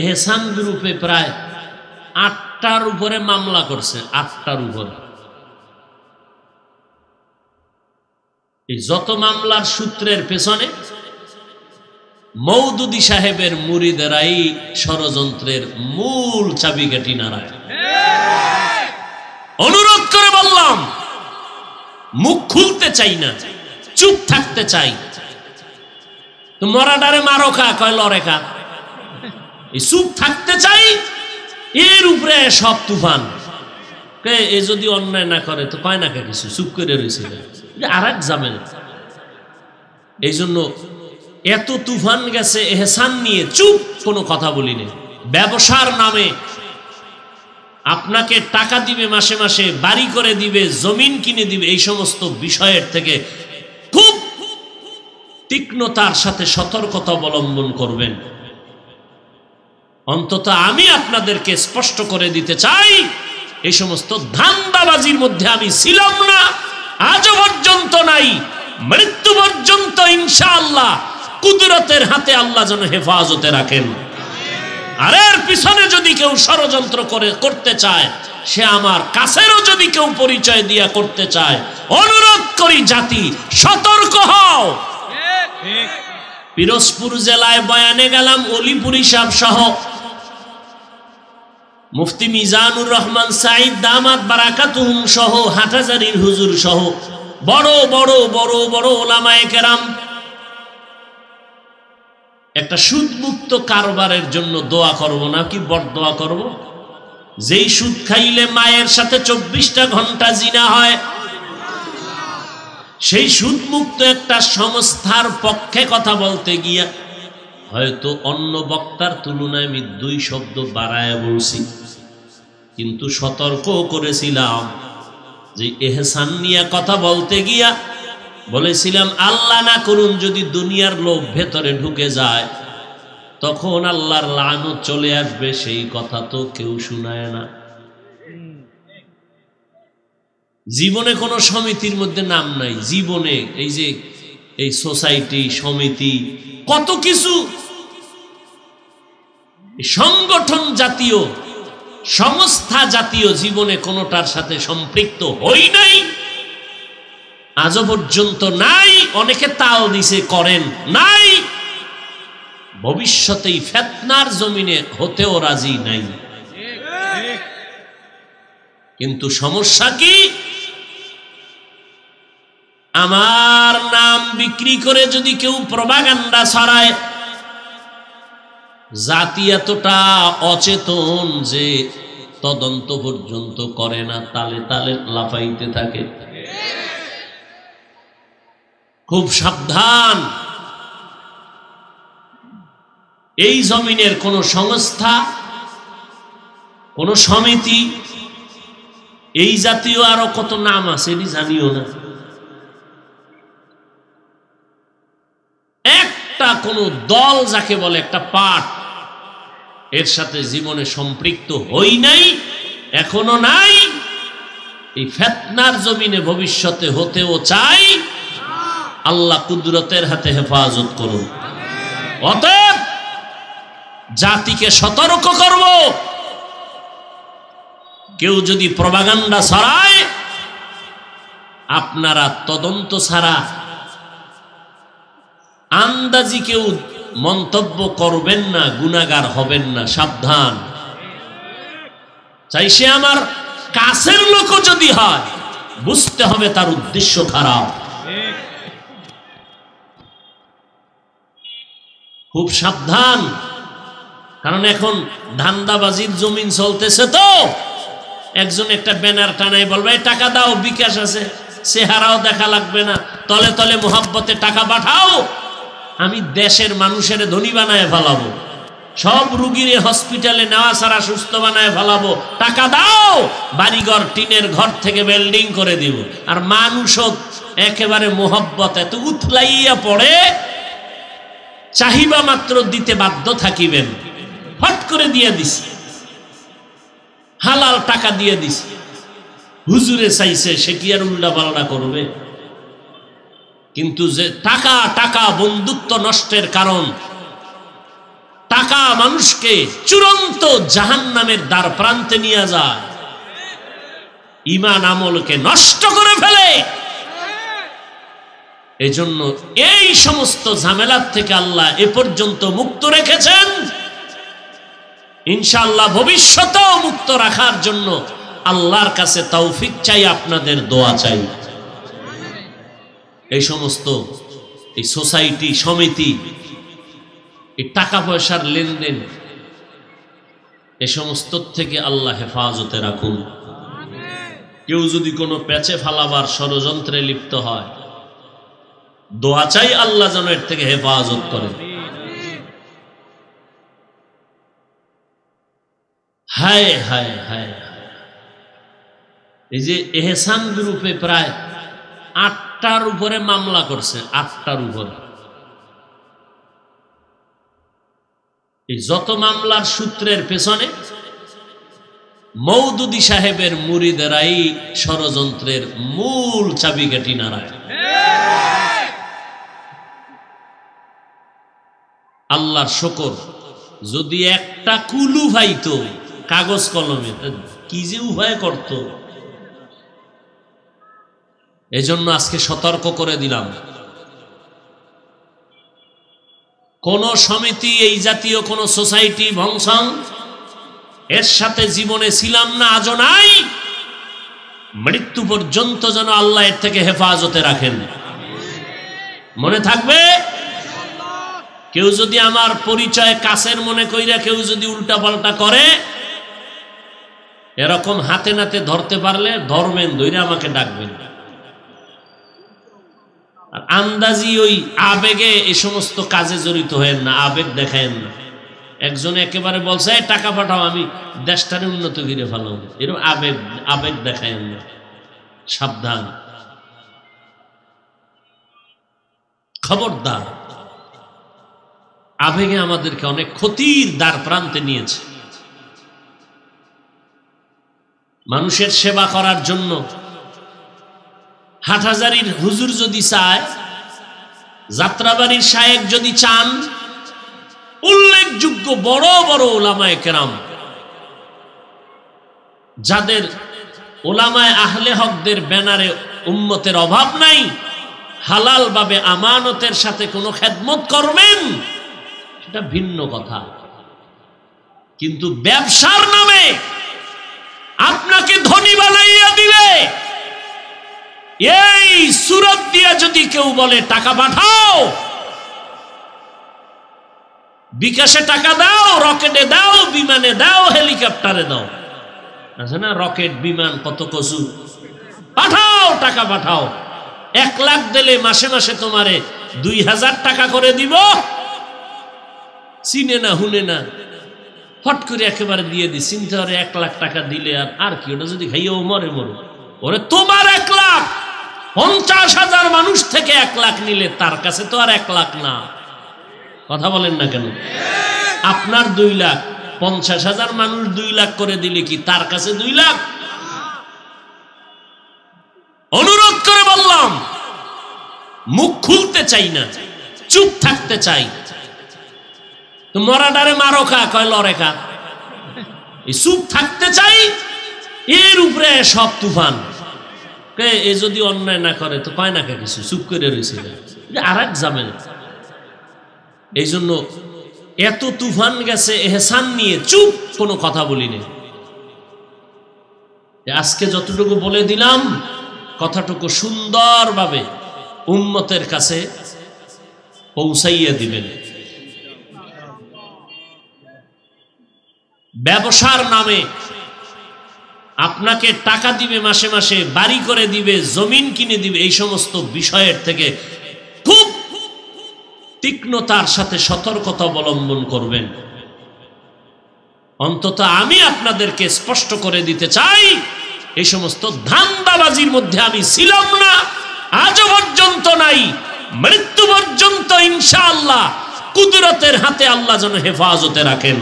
এহসান প্রুপে প্রায় ৮টার উপরে মামলা করছে, ৮টার উপরে। এই যত মামলার সূত্রের পেছনে মওদুদী সাহেবের মুরিদেরাই ষড়যন্ত্রের মূল চাবিকাঠি নাড়ায়। অনুরোধ করে বললাম, মুখ খুলতে চাই না, চুপ থাকতে চাই। তো মরাডারে মারো খা, কয় লড়ে খা। এই চুপ থাকতে চাই, এর উপরে সব তুফান। এ যদি অন্যায় না করে তো কয় না কে কিছু, চুপ করে রয়েছে, আর এক ঝামেলা। এই জন্য এত তুফান গেছে এহসান নিয়ে, চুপ, কোনো কথা বলি না। ব্যবসার নামে আপনাকে টাকা দিবে, মাসে মাসে বাড়ি করে দিবে, জমিন কিনে দিবে, এই সমস্ত বিষয়ের থেকে খুব তীক্ষ্ণতার সাথে সতর্কতা অবলম্বন করবেন। অন্তত আমি আপনাদেরকে স্পষ্ট করে দিতে চাই, এই সমস্ত ধান্দাবাজির মধ্যে আমি ছিলাম না, আজও পর্যন্ত নাই, মৃত্যু পর্যন্ত ইনশাআল্লাহ। কুদরতের হাতে আল্লাহ যেন হেফাজতে রাখেন। আর এর পিছনে যদি কেউ ষড়যন্ত্র করতে চায়, সে আমার কাছেরও যদি কেউ পরিচয় দিয়া করতে চায়, অনুরোধ করি জাতি, সতর্ক হও। পিরোজপুর জেলায় বয়ানে গেলাম, অলিপুরি সাহেব সহ মুফতি মিজানুর রহমান সাঈদ দামাত বারাকাতুহুম সহ হাটাজারির হুজুর সহ বড় বড় বড় বড় ওলামায়ে কেরাম একটা সুদমুক্ত কারবারের জন্য দোয়া করব না কি বড়দোয়া করব। যেই সুদ খাইলে মায়ের সাথে ২৪টা ঘন্টা জিনা হয়, সেই সুদমুক্ত একটা সংস্থার পক্ষে কথা বলতে গিয়া হয়তো অন্য বক্তার তুলনায় আমি 2 শব্দ বাড়ায় বলছি, কিন্তু সতর্ক করেছিলাম যে এহসান নিয়ে কথা বলতে গিয়া বলেছিলাম, আল্লাহ না করুন যদি দুনিয়ার লোভ ভেতরে ঢুকে যায়, তখন আল্লাহর লানত চলে আসবে। সেই কথা তো কেউ শোনায় না। জীবনে কোনো সমিতির মধ্যে নাম নাই, জীবনে এই যে এই সোসাইটি, সমিতি, কত কিছু সংগঠন জাতীয়, সংস্থা জাতীয় জীবনে কোনোটার সাথে সম্পৃক্ত হই নাই, আজও পর্যন্ত নাই। অনেকে তাল দিছে, করেন নাই, ভবিষ্যতেই ফেতনার জমিনে হতেও রাজি নাই। কিন্তু সমস্যা কি, আমার নাম বিক্রি করে যদি কেউ প্রপাগান্ডা ছড়ায়, জাতি এতটা অচেতন যে তদন্ত পর্যন্ত করে না, তালে তালে লাফাইতে থাকে। খুব সাবধান, এই জমিনের কোন সংস্থা, কোন সমিতি, এই জাতীয় আরো কত নাম আছে এটি জানিও না। একটা কোন দল যাকে বলে, একটা পার্ট, এর সাথে জীবনে সম্পৃক্ত হই নাই, এখনো নাই, এই ফেতনার জমিনে ভবিষ্যতে হতেও চাই। আল্লাহ কুদরতের হাতে হেফাজত করুন। অতএব জাতিকে সতর্ক করব, কেউ যদি প্রপাগান্ডা ছড়ায়, আপনারা তদন্ত ছাড়া আন্দাজি কেউ মন্তব্য করবেন না, গুনাহগার হবেন না, সাবধান। চাই সে আমার কাছের লোক যদি হয়, বুঝতে হবে তার উদ্দেশ্য খারাপ। খুব সাবধান, কারণ এখন ধান্দাবাজির জমিন চলতেছে। তো একজন একটা ব্যানার টানাই বলবে টাকা দাও, বিকাশ আছে, চেহারাও দেখা লাগবে না, তলে তলে মোহাব্বতে টাকা পাঠাও, আমি দেশের মানুষের ধনী বানায় ফেলাবো, সব রুগীর হসপিটালে নেওয়া ছাড়া সুস্থ বানায় ফেলাবো, টাকা দাও, বাড়িঘর টিনের ঘর থেকে বিল্ডিং করে দিব। আর মানুষও একেবারে মোহাব্বত এত উথলাইয়া পড়ে, চাহিবা মাত্র দিতে বাধ্য থাকিবেন। হট করে দিয়ে দিছি, হালাল টাকা দিয়ে দিছি, হুজুরে চাইছে, সে কি আর উল্টা পাল্টা করবে? কিন্তু যে টাকা টাকা বন্ধুত্ব নষ্টের কারণ, টাকা মানুষকে চূড়ান্ত জাহান্নামের দ্বার প্রান্তে নিয়ে যায়, ঈমান আমলকে নষ্ট করে ফেলে। এজন্য এই সমস্ত ঝামেলার থেকে আল্লাহ এ পর্যন্ত মুক্ত রেখেছেন, ইনশাআল্লাহ ভবিষ্যতেও মুক্ত রাখার জন্য আল্লাহর কাছে তৌফিক চাই, আপনাদের দোয়া চাই। এই সমস্ত এই সোসাইটি সমিতি, এই টাকা পয়সার লেনদেন, এই সমস্ত থেকে আল্লাহ হেফাজতে রাখুন। কেউ যদি কোনো প্যাচে ফালাবার ষড়যন্ত্রে লিপ্ত হয়, দোয়া চাই আল্লাহ যেন এর থেকে হেফাজত করেন। হায় হায় হায়, এই যে এহসান গ্রুপে প্রায় ৮টার উপরে মামলা করছে, ৮টার উপরে। এই যত মামলার সূত্রের পেছনে মওদুদী সাহেবের মুরিদেরাই ষড়যন্ত্রের মূল চাবিকাঠি নাড়ায়। আল্লাহর শুকর, যদি একটা কুলু ভাইতো কাগজ কলমে কি যে উপায় করত। এজন্য আজকে সতর্ক করে দিলাম, কোন সমিতি এই জাতীয় কোন সোসাইটি ভংসং এর সাথে জীবনে ছিলাম না, আজও নাই, মৃত্যু পর্যন্ত যেন আল্লাহ এর থেকে হেফাজতে রাখেন। মনে থাকবে, কেউ যদি আমার পরিচয় কাছের মনে কইরা কেউ যদি উল্টা পাল্টা করে, এরকম হাতে নাতে ধরতে পারলে ধরবেন, ধইরা আমাকে ডাকবেন। আর আন্দাজি ওই আবেগে এই সমস্ত কাজে জড়িত হয়েন না, আবেগ দেখেন না। একজন একেবারে বলছে টাকা পাঠাও আমি দেশটারে উন্নত করে ফেলাম, এরকম আবেগ আবেগ দেখেন না। সাবধান, খবরদার। আবেগে আমাদেরকে অনেক ক্ষতির দ্বার প্রান্তে নিয়েছে। মানুষের সেবা করার জন্য হাটহাজারির হুজুর যদি চায়, যাত্রাবাড়ির শায়েখ যদি চান, উল্লেখযোগ্য বড় বড় ওলামায়ে কেরাম, যাদের ওলামায়ে আহলে হকদের ব্যানারে উম্মতের অভাব নাই, হালাল ভাবে আমানতের সাথে কোনো খেদমত করবেন সেটা ভিন্ন কথা, কিন্তু ব্যবসার নামে আপনাকে ধনী বানাইয়া দিবে এই সুরত দিয়ে যদি কেউ বলে টাকা পাঠাও, বিকাশে টাকা দাও, রকেটে দাও, বিমানে দাও, হেলিকপ্টারে দাও, আছে না রকেট বিমান কত কচু, পাঠাও টাকা পাঠাও, 1 লাখ দিলে মাসে মাসে তোমারে 2000 টাকা করে দিব, চিনে না হুনে না, হট করে একেবারে দিয়ে দি, চিনতে পারে 1 লাখ টাকা দিলে আর কি, ওটা যদি খাইয়ে ও মরে মরো, ওরে তোমার 1 লাখ। 50,000 মানুষ থেকে 1 লাখ নিলে তার কাছে তো আর 1 লাখ না, কথা বলেন না কেন? আপনার 2 লাখ, 50,000 মানুষ 2 লাখ করে দিলে কি তার কাছে 2 লাখ? অনুরোধ করে বললাম, মুখ খুলতে চাই না, চুপ থাকতে চাই। তো মরাডারে মারো খা কয় লড়ে খা, চুপ থাকতে চাই, এর উপরে সব তুফান। এ যদি অন্যায় না করে তো কয় না কে কিছু, চুপ করে রয়েছে, আর এক ঝামেলা। এই জন্য এত তুফান গেছে এহসান নিয়ে, চুপ, কোনো কথা বলিনি। আজকে যতটুকু বলে দিলাম, কথাটুকু সুন্দরভাবে উম্মতের কাছে পৌঁছাইয়া দিবেন। ব্যবসার নামে আপনাকে টাকা দিবে, মাসে মাসে বাড়ি করে দিবে, জমিন কিনে দিবে, এই সমস্ত বিষয়ের থেকে খুব তীক্ষ্ণতার সাথে সতর্কতা অবলম্বন করবেন। অন্তত আমি আপনাদেরকে স্পষ্ট করে দিতে চাই, এই সমস্ত ধান্দাবাজির মধ্যে আমি ছিলাম না, আজ পর্যন্ত নাই, মৃত্যু পর্যন্ত ইনশাআল্লাহ কুদরতের হাতে আল্লাহ যেন হেফাজতে রাখেন।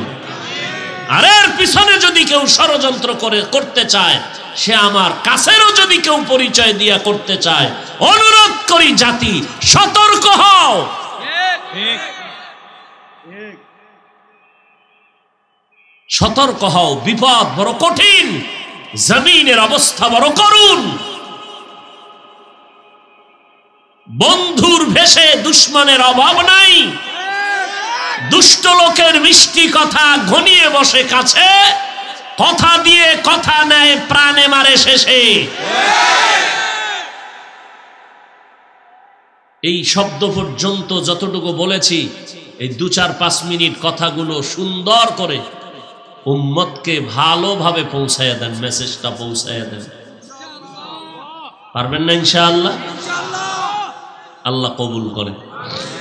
আর এর পিছনে যদি কেউ ষড়যন্ত্র করতে চায়, সে আমার কাছেরও যদি কেউ পরিচয় দিয়া করতে চায়, অনুরোধ করি জাতি, সতর্ক হও। সতর্ক হও, বিপদ বড় কঠিন, জমিনের অবস্থা বড় করুণ। বন্ধুর ভেসে দুশ্মনের অভাব নাই, দুষ্ট লোকের মিষ্টি কথা ঘনিয়ে বসে কাছে, কথা দিয়ে কথা নেয়, প্রাণে মারে শেষে। এই শব্দ পর্যন্ত যতটুকু বলেছি, এই 2-4-5 মিনিট কথাগুলো সুন্দর করে উম্মতকে ভালোভাবে পৌঁছায়া দেন, মেসেজটা পৌঁছায়া দেন, পারবেন না ইনশাআল্লাহ? আল্লাহ কবুল করেন।